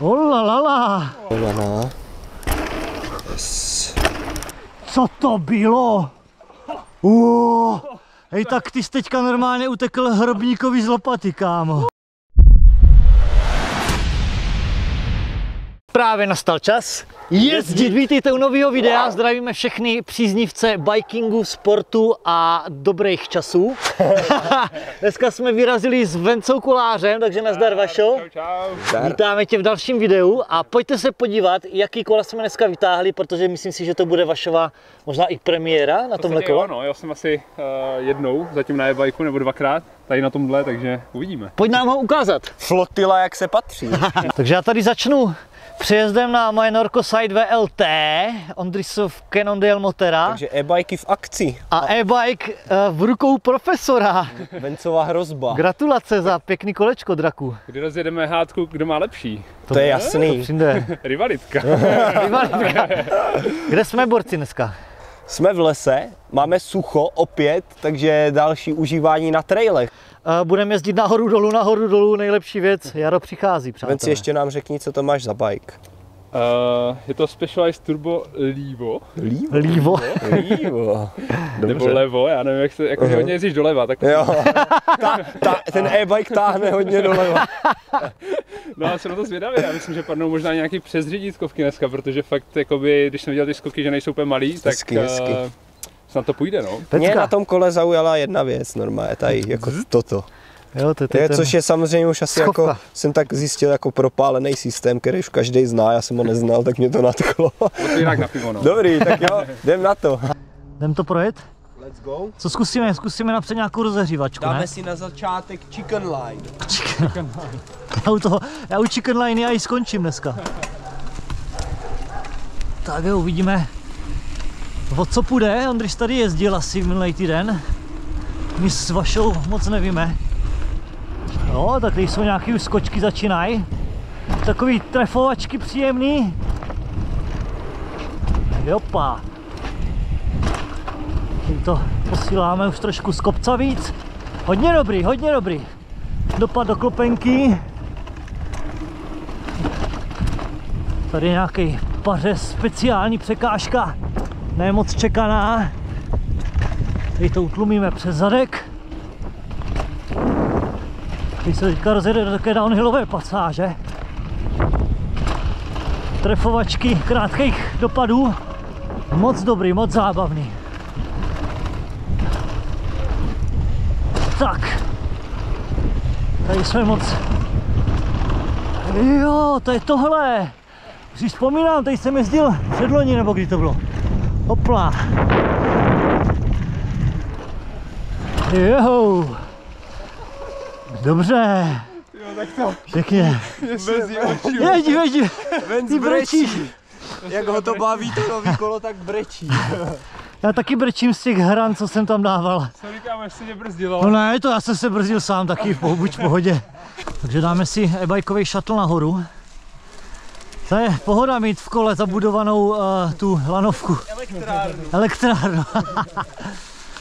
Olalala. Yes. Co to bylo? Hej, tak ty jsi teďka normálně utekl hrobníkovi z lopaty, kámo. Právě nastal čas jezdit. Vítejte u nového videa, zdravíme všechny příznivce bikingu, sportu a dobrých časů. Dneska jsme vyrazili s Vencou Kolářem, takže nazdar Vašo. Vítáme tě v dalším videu a pojďte se podívat, jaký kola jsme dneska vytáhli, protože myslím si, že to bude Vašova možná i premiéra na tomhle kole. Ano, já jsem asi jednou zatím na e-bajku nebo dvakrát tady na tomhle, takže uvidíme. Pojď nám ho ukázat. Flotila, jak se patří. Takže já tady začnu přejezdem na moje Norco Sight VLT, ONDRISOV Cannondale Moterra. Takže e-bike v akci. A e-bike v rukou profesora. Vencová hrozba. Gratulace za pěkný kolečko, draku. Kdy rozjedeme hádku, kdo má lepší? To je jasný. Rivalitka. Rivalitka. Kde jsme, borci, dneska? Jsme v lese, máme sucho opět, takže další užívání na trailech. Budeme jezdit nahoru dolů, nejlepší věc, jaro přichází, přátelé. Venci, ještě nám řekni, co to máš za bike. Je to Specialized Turbo Levo. Levo? Levo. Nebo levo, já nevím, jak se jako hodně jezdíš doleva. Tak... Jo. Ten e-bike táhne hodně doleva. No a jsem na to zvědavý, já myslím, že padnou možná nějaký přesřídítkovky dneska, protože fakt, jakoby, když jsem viděl ty skoky, že nejsou úplně malý, tak... Hezky. Snad to půjde, no. Pecka. Mě na tom kole zaujala jedna věc, normálně, tady, jako toto. Jo, což je samozřejmě už asi schovka. Jako jsem tak zjistil jako propálený systém, který už každý zná, já jsem ho neznal, tak mě to natklo. Jinak na pivo, no. Dobrý, tak jo, jdem na to. Jdem to projet? Let's go. Co zkusíme? Zkusíme napřed nějakou rozehřívačku, dáme si na začátek chicken line. Chicken line. Já u chicken line já ji skončím dneska. Tak jo, uvidíme, o co půjde. Ondřej tady jezdil asi minulý týden. My s Vašou moc nevíme. No, tak tady jsou nějaké skočky, začínají. Takový trefovačky příjemný. Jopa. Tady to posíláme už trošku z kopca víc. Hodně dobrý, hodně dobrý. Dopad do klopenky. Tady je nějaký pařez, speciální překážka. Ne moc čekaná. Tady to utlumíme přes zadek. Když se teďka rozjede do takové downhillové pasáže. Trefovačky krátkých dopadů. Moc dobrý, moc zábavný. Tak. Tady jsme moc... Jo, to je tohle. Už si vzpomínám, tady jsem jezdil předloni, nebo kdy to bylo. Hopla. Jo. Dobře. Jo, tak to. Pěkně. Jedi. Ty brečíš. Jak ho to baví to nový kolo, tak brečí. Já taky brečím z těch hran, co jsem tam dával. Co říkám, až se mě brzdilo. No ne, to já jsem se brzdil sám taky, buď v pohodě. Takže dáme si e-bikeový šatl nahoru. To je pohoda mít v kole zabudovanou tu lanovku. Elektrárnu.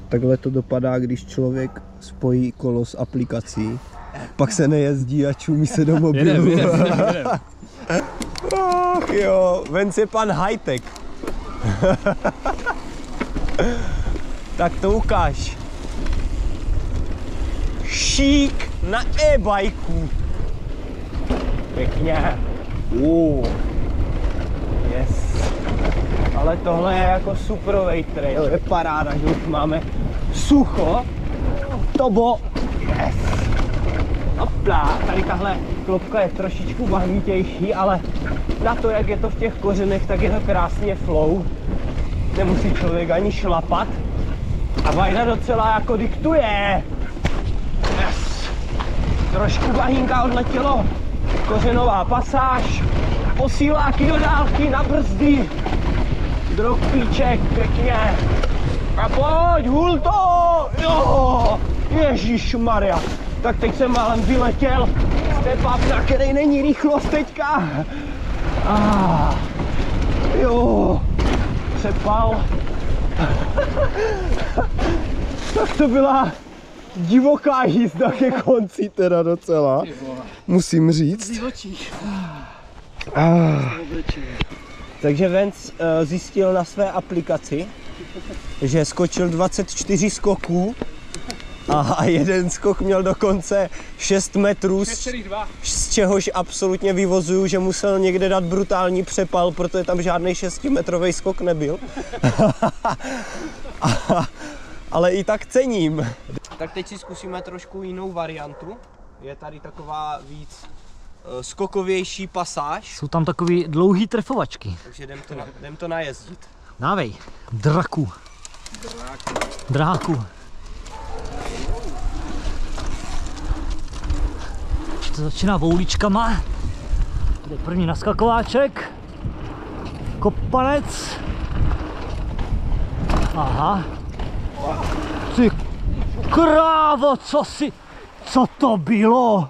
Takhle to dopadá, když člověk spojí kolo s aplikací, pak se nejezdí a čumí se do mobilu. Jedem. Ach jo, Venc je pan high-tech. Tak to ukáž. Šík na e-bajku. Pěkně. Yes. Ale tohle je jako superovej trail, je paráda, že už máme sucho, tobo, yes. Hopla, tady tahle klopka je trošičku bahnitější, ale na to, jak je to v těch kořenech, tak je to krásně flow. Nemusí člověk ani šlapat a vajda docela jako diktuje. Yes. Trošku bahínka odletělo, kořenová pasáž, posíláky do dálky na brzdy. Drobíček, pěkně. A pojď, hul to! Jo! Ježišmarja. Tak teď jsem málem vyletěl. Step-up, na který není rychlost teďka. Jo. Přepal. Tak to byla divoká jízda ke konci teda docela. Musím říct. Takže Vance zjistil na své aplikaci, že skočil 24 skoků a jeden skok měl dokonce 6 metrů, z čehož absolutně vyvozuju, že musel někde dát brutální přepal, protože tam žádný 6-metrový skok nebyl. Ale i tak cením. Tak teď si zkusíme trošku jinou variantu. Je tady taková víc skokovější pasáž. Jsou tam takový dlouhý trfovačky. Takže jdem to najezdit. Návej, draku. Dráku. To začíná bouličkama. Tady první naskakováček. Kopanec. Aha. Ty krávo, co to bylo?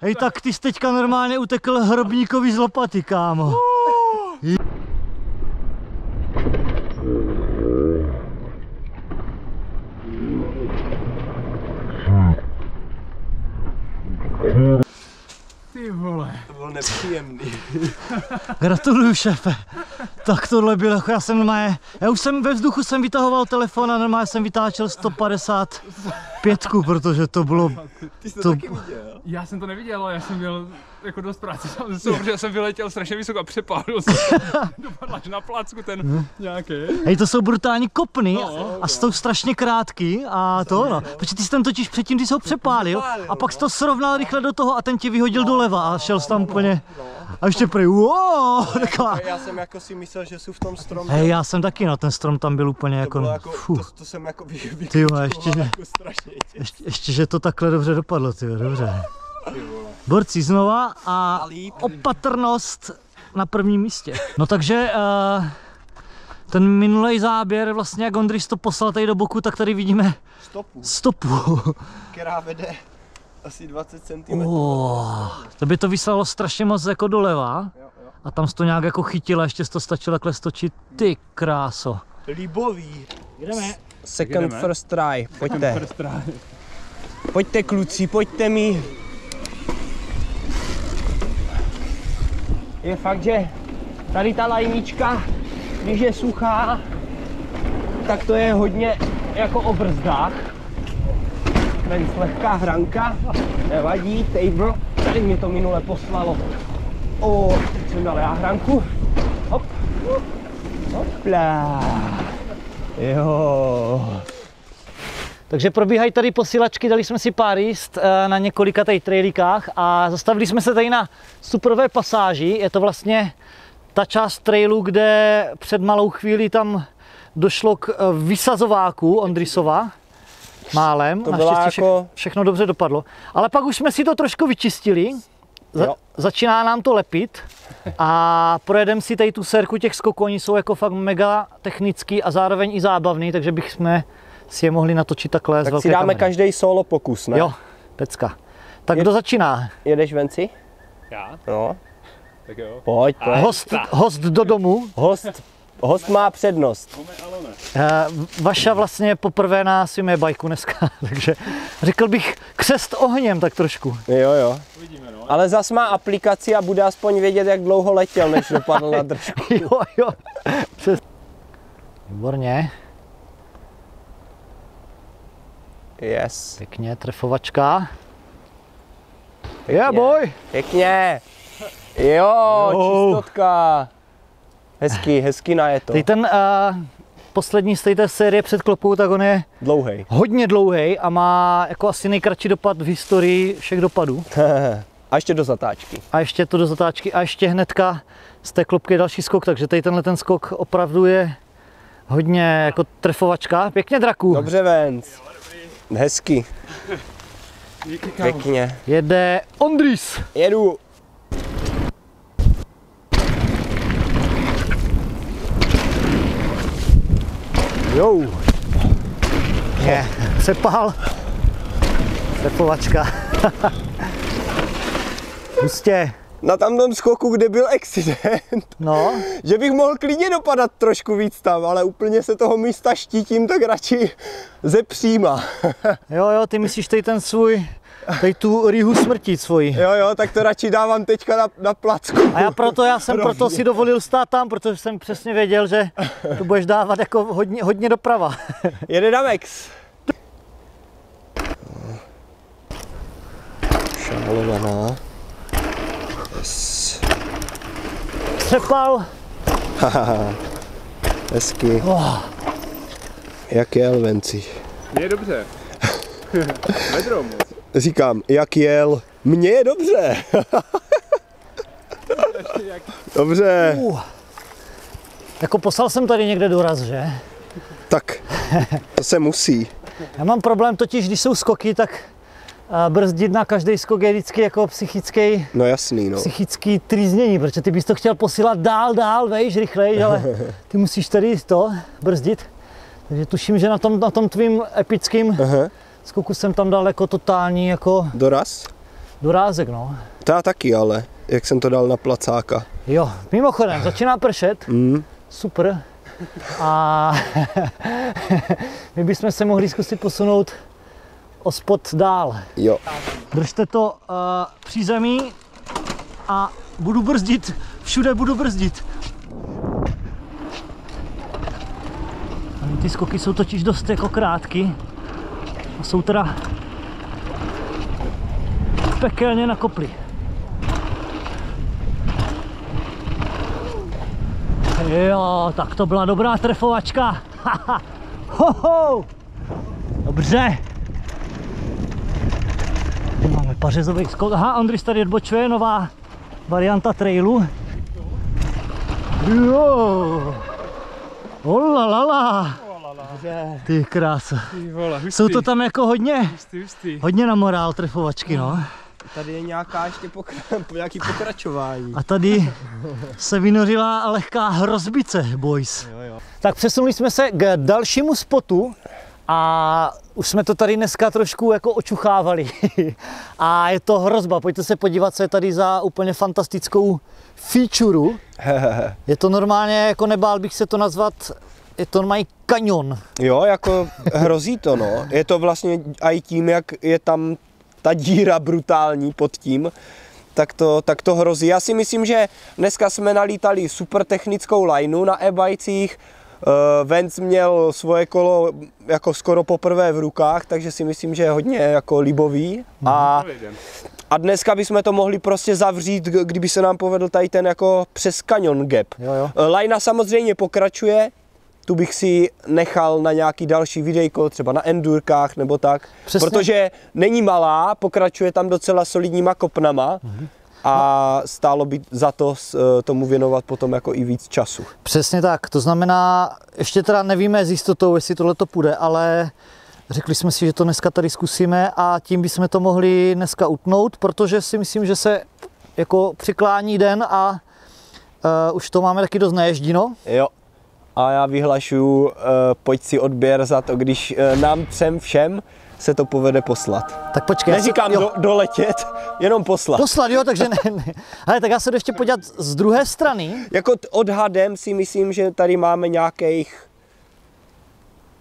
Hej, tak ty jsi teďka normálně utekl hrobníkovi z lopaty, kámo. Ty vole. To bylo nepříjemný. Gratuluju, šéfe. Tak tohle bylo, já už jsem ve vzduchu jsem vytahoval telefon a normálně jsem vytáčel 155, protože to bylo... Ty jsi to taky viděl? Já jsem to neviděl, já jsem měl jako dost práce, protože jsem vyletěl strašně vysoko a přepálil jsem dopadl až na placku ten nějaký. Hej, to jsou brutální kopny a jsou strašně krátký a to ono, protože ty jsi tam totiž předtím, ty jsi ho přepálil a pak jsi to srovnal rychle do toho a ten ti vyhodil doleva a šel jsi tam úplně a ještě prý, Já jsem jako si myslel, že jsou v tom stromě. Hej, já jsem taky, ten strom tam byl úplně to jsem jako vykoučkoval jako strašně. Ještě, že to takhle dobře dopadlo, dobře. Borci znova a opatrnost na prvním místě. No takže ten minulý záběr, vlastně jak Ondris to poslal tady do boku, tak tady vidíme stopu. Která vede asi 20 cm. To by to vyslalo strašně moc jako doleva. A tam jsi to nějak jako chytil a ještě jsi to stačilo takhle stočit. Ty kráso. Libový. Jdeme. Second first try, pojďte. Pojďte kluci, pojďte mi. Je fakt, že tady ta lajnička, když je suchá, tak to je hodně jako o brzdách. Tady lehká hranka, nevadí, table. Tady mě to minule poslalo. Teď jsem dal já hranku. Hop. Hopla. Jo. Takže probíhají tady posílačky, dali jsme si pár jíst na několika tady trailíkách a zastavili jsme se tady na superové pasáži. Je to vlastně ta část trailu, kde před malou chvíli tam došlo k vysazováku Ondrisova. Málem, naštěstí všechno dobře dopadlo. Ale pak už jsme si to trošku vyčistili. Začíná nám to lepit a projedeme si tady tu sérku těch skoků, oni jsou jako fakt mega technický a zároveň i zábavný, takže bychom si je mohli natočit takhle. Tak si dáme každý solo pokus, ne? Jo, pecka. Tak kdo začíná? Jedeš, Venci? Já? No. Tak jo. Pojď, pojď. Host do domu. Host má přednost. Vaša vlastně poprvé na svým e-bajku dneska, takže řekl bych křest ohněm tak trošku. Jo. Uvidíme, no. Ale zas má aplikaci a bude aspoň vědět, jak dlouho letěl, než dopadl na držku. Jo. Výborně. Yes. Pěkně, trefovačka. Boj. Pěkně. Jo, čistotka. Hezký najeto. Teď ten poslední z té série před klopou, tak on je dlouhej. Hodně dlouhej a má jako asi nejkratší dopad v historii všech dopadů. A ještě do zatáčky. A ještě hnedka z té klopky další skok, takže tady tenhle ten skok opravdu je hodně jako trefovačka. Pěkně, draku. Dobře, Venc. Hezky. Pěkně. Jede Ondris. Jedu. Přepál. Přepovačka. Hustě. Na tamtom skoku, kde byl accident, že bych mohl klidně dopadat trošku víc tam, ale úplně se toho místa štítím, tak radši ze příma. Jo, ty myslíš tady ten svůj Teď tu ryhu smrtí svoji. Jo, tak to radši dávám teďka na placku. A já jsem proto si dovolil stát tam, protože jsem přesně věděl, že tu budeš dávat jako hodně doprava. Jede na max. Šálovaná. Yes. Přepal. Hezky. Oh. Jak jel, Venci? Mně je dobře. Vedrom. Říkám, jak jel? Mně je dobře. Dobře. Jako poslal jsem tady někde důraz, že? Tak, to se musí. Já mám problém totiž, když jsou skoky, tak brzdit na každý skok je vždycky jako psychický, no jasný, no. Psychický trýznění, protože ty bys to chtěl posílat dál, vejš, rychleji, ale ty musíš tady to brzdit. Takže tuším, že na tom tvým epickým skoku jsem tam dal jako totální jako... Dorázek, no. To já taky, ale jak jsem to dal na placáka. Jo, mimochodem, začíná pršet, super. A my bychom se mohli zkusit posunout o spod dál. Jo. Držte to přízemí a budu brzdit, všude budu brzdit. Ty skoky jsou totiž dost jako krátky a jsou teda pekelně na kopli. Jo, tak to byla dobrá trefovačka. Hoho! Dobře. Máme pařezový skok. Aha, Ondris tady odbočuje, nová varianta trailu. Jo! Olalala! Ty krása. Jsou to tam jako hodně na morál trefovačky, no. Tady je nějaká ještě pokračování. A tady se vynořila lehká hrozbice, boys. Jo. Tak přesunuli jsme se k dalšímu spotu a už jsme to tady dneska trošku jako očuchávali. A je to hrozba, pojďte se podívat, co je tady za úplně fantastickou featureu. Je to normálně, jako nebál bych se to nazvat, je to normální kanion. Jo, jako hrozí to, no. Je to vlastně i tím, jak je tam ta díra brutální pod tím, tak to hrozí. Já si myslím, že dneska jsme nalítali super technickou lineu na e-bajcích. Venc měl svoje kolo jako skoro poprvé v rukách, takže si myslím, že je hodně jako libový. A dneska bychom to mohli prostě zavřít, kdyby se nám povedl tady ten jako přes kanion gap. Lajna samozřejmě pokračuje, tu bych si nechal na nějaký další videjko, třeba na endurkách nebo tak. Přesně. Protože není malá, pokračuje tam docela solidníma kopnama. A stálo by za to tomu věnovat potom jako i víc času. Přesně tak, to znamená, ještě teda nevíme s jistotou, jestli tohle to půjde, ale řekli jsme si, že to dneska tady zkusíme a tím bychom to mohli dneska utnout, protože si myslím, že se jako přiklání den a už to máme taky dost naježdíno. Jo. A já vyhlašuju, pojď si odběr za to, když nám všem se to povede poslat. Tak počkej. Neříkám doletět, jenom poslat. Poslat, jo, takže ne. Hele, tak já se jdu ještě podívat z druhé strany. Jako odhadem si myslím, že tady máme nějakých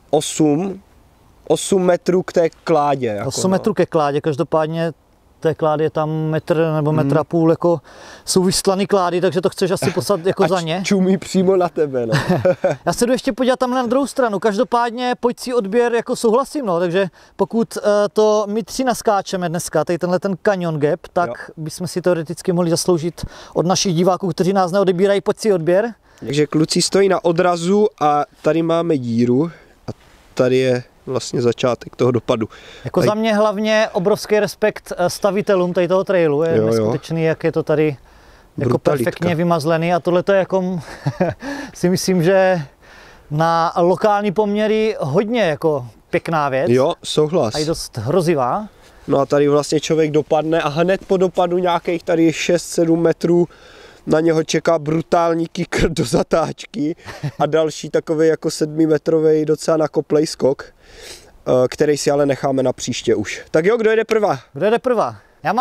8 metrů k té kládě. Jako 8 metrů ke kládě, každopádně té klády je tam metr nebo metr a půl, jako jsou vystlany klády, takže to chceš asi poslat jako za ně. Čumí přímo na tebe, no. Já se jdu ještě podívat tam na druhou stranu, každopádně pojď si odběr, jako souhlasím, no, takže pokud to my tři naskáčeme dneska, tady tenhle ten kanion gap, tak jo, bychom si teoreticky mohli zasloužit od našich diváků, kteří nás neodebírají, pojď si odběr. Takže kluci stojí na odrazu a tady máme díru a tady je vlastně začátek toho dopadu. Jako za mě hlavně obrovský respekt stavitelům tady toho trailu, je neskutečný, jak je to tady jako perfektně vymazlený a tohle to je jako si myslím, že na lokální poměry hodně jako pěkná věc. Jo, souhlas. A je dost hrozivá. No a tady vlastně člověk dopadne a hned po dopadu nějakých tady 6-7 metrů na něho čeká brutální kikr do zatáčky a další takový jako 7metrový docela nakoplej skok, který si ale necháme na příště už. Tak jo, kdo jede prvá? Kdo jede prvá?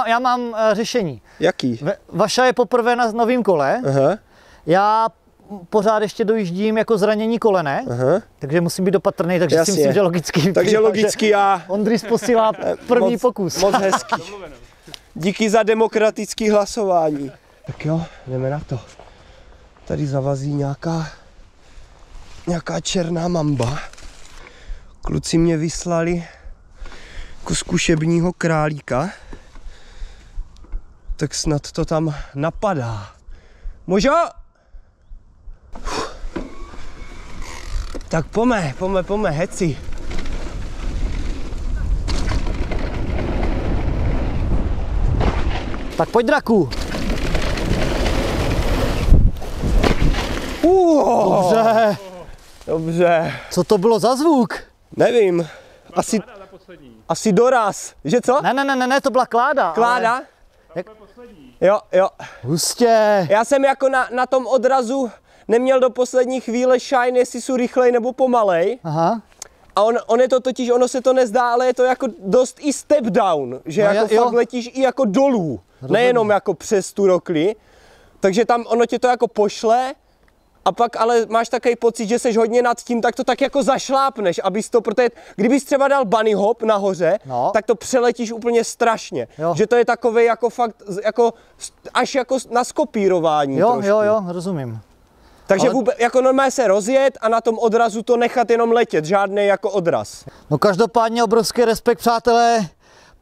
Já mám řešení. Jaký? Vaša je poprvé na novém kole. Aha. Já pořád ještě dojíždím jako zranění kolene, aha, takže musím být opatrný, takže jasně, si myslím, že logicky. Takže logicky já. Ondris posílá první pokus. Moc hezký. Díky za demokratické hlasování. Tak jo, jdeme na to. Tady zavazí nějaká černá mamba. Kluci mě vyslali ku zkušebního králíka. Tak snad to tam napadá. Možná? Tak pome, heci. Tak pojď, draku. Dobře. Dobře. Co to bylo za zvuk? Nevím. Asi doraz, že co? Ne, to byla kláda. Kláda? Ale... Jak... Jo, jo. Hustě. Já jsem jako na tom odrazu neměl do poslední chvíle shine, jestli jsou rychlej nebo pomalej. Aha. A on je to totiž, ono se to nezdá, ale je to jako dost i step down, že no, jako fakt letíš i jako dolů, nejenom jako přes tu rokli. Takže tam ono tě to jako pošle a pak ale máš takový pocit, že seš hodně nad tím, tak to tak jako zašlápneš, abys to, protože kdybys třeba dal bunny hop nahoře, no, tak to přeletíš úplně strašně, jo, že to je takové jako fakt, jako až jako na skopírování. Jo, trošku. Jo, rozumím. Takže ale... vůbec, jako normálně se rozjet a na tom odrazu to nechat jenom letět, žádný jako odraz. No každopádně obrovský respekt, přátelé,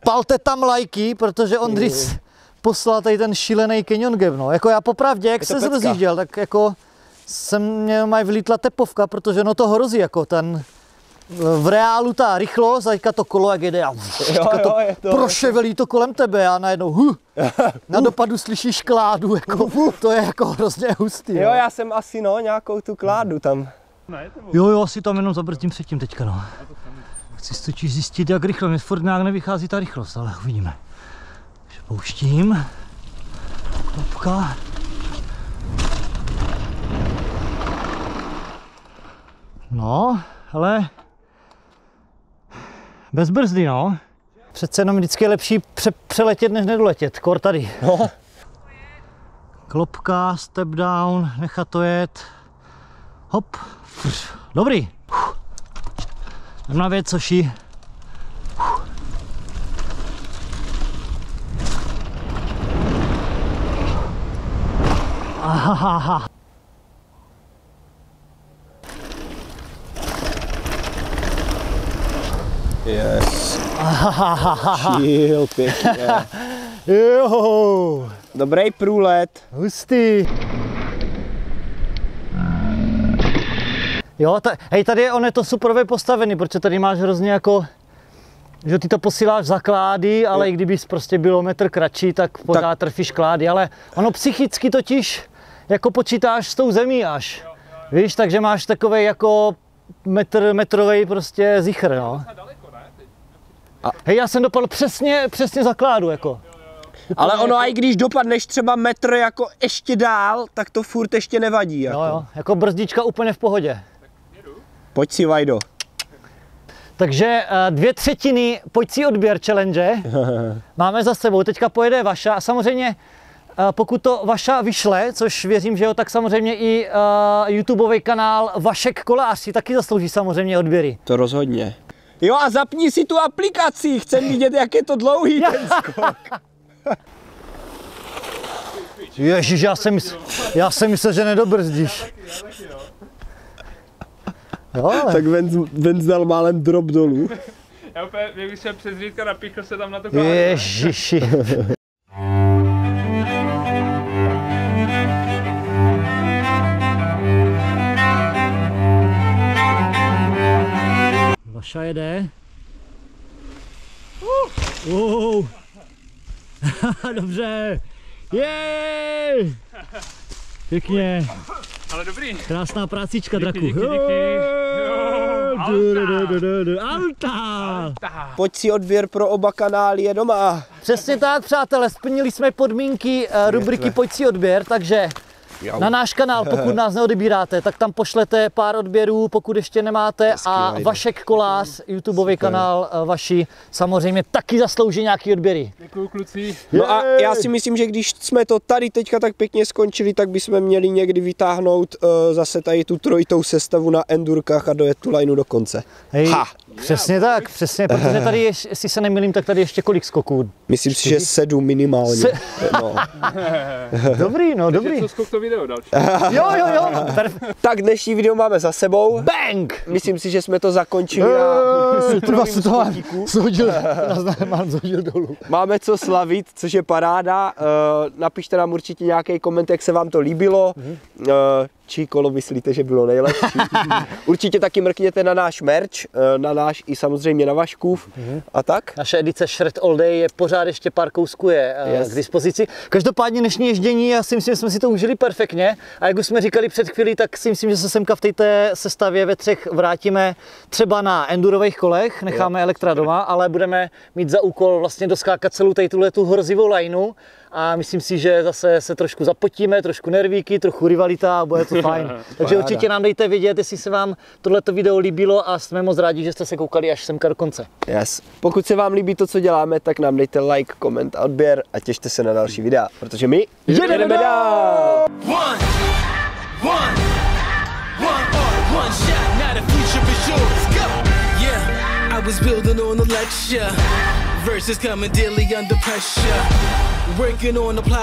palte tam lajky, protože Ondris poslal tady ten šílený canyon gap, no. Jako já popravdě, jak se rozjížděl, tak jako mě mají vylítla tepovka, protože no to hrozí jako ten, v reálu ta rychlost, a to kolo jak jede a to proševelí to kolem tebe a najednou na dopadu slyšíš kládu, jako, to je jako hrozně hustý. Jo, já jsem asi nějakou tu kládu tam. Jo, asi tam jenom zabrzdím předtím teďka, no. Chci totiž zjistit, jak rychle, mě furt nějak nevychází ta rychlost, ale uvidíme. Takže pouštím, klopka. No, ale bez brzdy, no. Přece jenom vždycky je lepší přeletět, než nedoletět, kor tady. No. Klopka, step down, nechat to jet. Hop, dobrý. Jdem na věc, Soši. Ahaha. Yes. Chill, pěkně. Joho. Dobrý průlet. Hustý. Jo, hej, tady on je to superově postavený, protože tady máš hrozně jako, že ty to posíláš za klády, ale i kdyby prostě bylo metr kratší, tak pořád trfíš klády, ale ono psychicky totiž jako počítáš s tou zemí až, víš, takže máš takovej jako metrovej prostě zichr, no. A hej, já jsem dopadl přesně za kládu, jako. Ale ono, jako... i když dopadneš třeba metr jako ještě dál, tak to furt ještě nevadí, jako. Jo, jako brzdička úplně v pohodě. Tak jedu. Pojď si, Vajdo. Takže 2/3 pojď si odběr challenge máme za sebou, teďka pojede Vaša a samozřejmě pokud to Vaša vyšle, což věřím, že jo, tak samozřejmě i YouTubeový kanál Vašek Kolář si taky zaslouží samozřejmě odběry. To rozhodně. Jo, a zapni si tu aplikaci, chcem vidět, jak je to dlouhý ten skok. Ježíš, já jsem myslel, že nedobrzdíš. Jo, ale... Tak ven zdal málem drop dolů. Já úplně, jak jsem přes řídka napíchl se tam na to kláně. Ježiši. Vaša jede. Dobře. Jej! Pěkně. Ale dobrý. Krásná prácička, díky, draku. Díky. Alta! Pojď si odběr pro oba kanály je doma. Přesně tak, přátelé, splnili jsme podmínky rubriky Pojď si odběr, takže na náš kanál, pokud nás neodebíráte, tak tam pošlete pár odběrů, pokud ještě nemáte. A Vašek Kolář, YouTubeový kanál vaši, samozřejmě taky zaslouží nějaký odběry. Děkuju, kluci. No a já si myslím, že když jsme to tady teďka tak pěkně skončili, tak bychom měli někdy vytáhnout zase tady tu trojitou sestavu na endurkách a dojet tu lineu do konce. Hej, přesně tak, přesně, protože tady, jestli se nemýlím, tak tady ještě kolik skoků? Myslím si, že 7 minimálně. No. Dobrý, no, dobrý. Takže co skok to video další. Jo. Tak dnešní video máme za sebou. Bang! Myslím si, že jsme to zakončili na shodil dolů. Máme co slavit, což je paráda. Napište nám určitě nějaký koment, jak se vám to líbilo. Čí kolo myslíte, že bylo nejlepší. Určitě taky mrkněte na náš merch, na náš i samozřejmě na Vaškův a tak. Naše edice Shirt All Day je pořád ještě pár kousků je k dispozici. Každopádně dnešní ježdění, já si myslím, že jsme si to užili perfektně a jak už jsme říkali před chvílí, tak si myslím, že se semka v té sestavě ve třech vrátíme třeba na endurových kolech, necháme Elektra doma, ale budeme mít za úkol vlastně doskákat celou tu horzivou lineu. A myslím si, že zase se trošku zapotíme, trošku nervíky, trochu rivalita a bude to fajn. Takže určitě nám dejte vědět, jestli se vám tohleto video líbilo a jsme moc rádi, že jste se koukali až semka do konce. Yes. Pokud se vám líbí to, co děláme, tak nám dejte like, koment a odběr a těšte se na další videa, protože my jedeme dál! Versus Cannondale under pressure, working on the plot.